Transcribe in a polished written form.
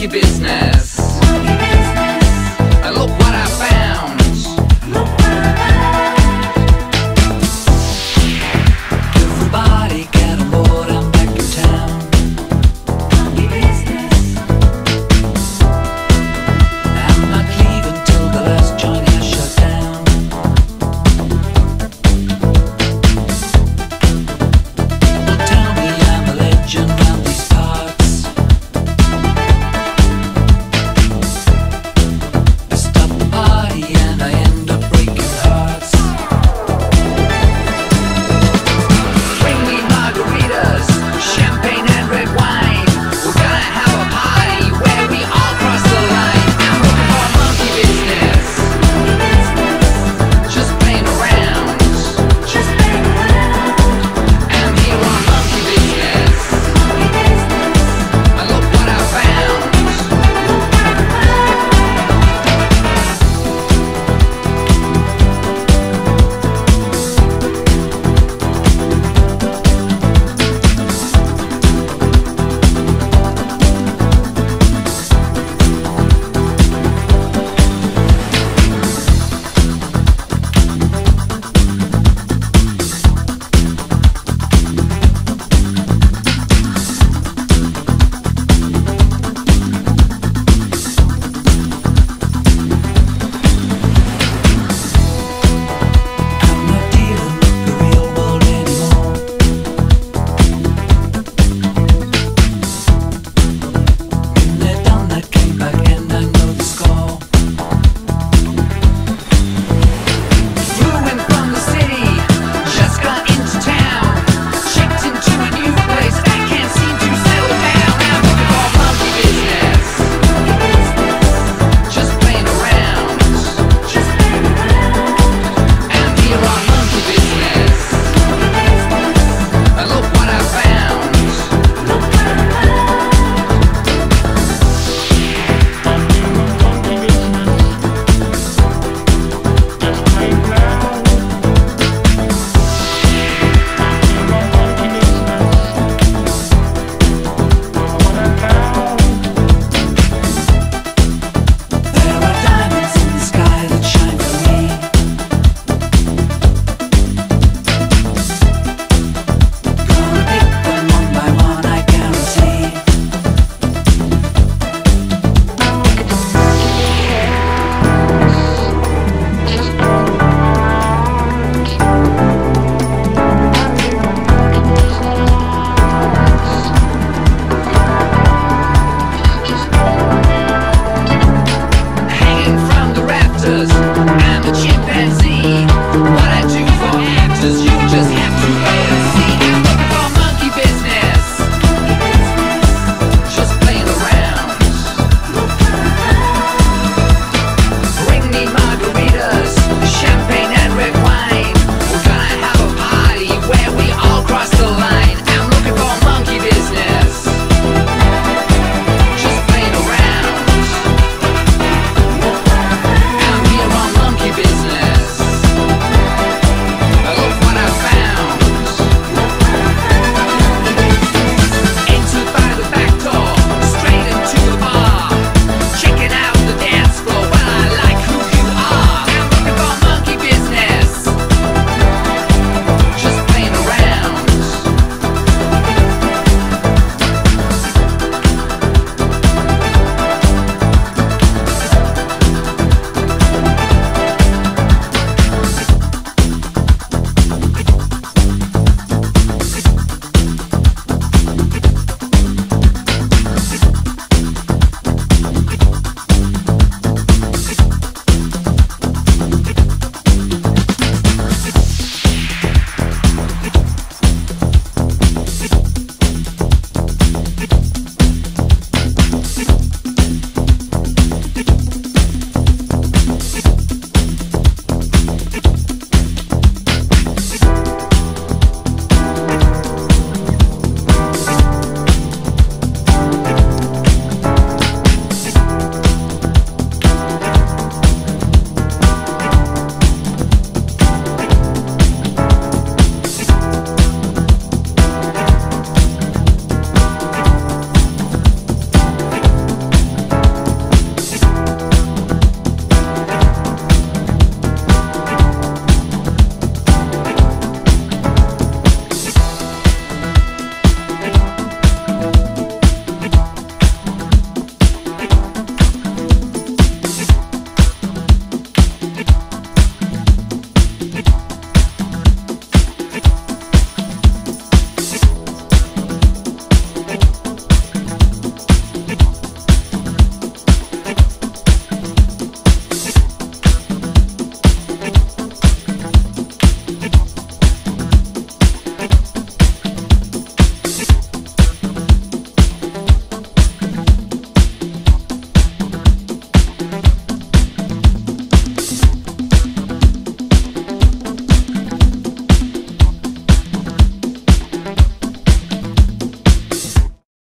Monkey Business.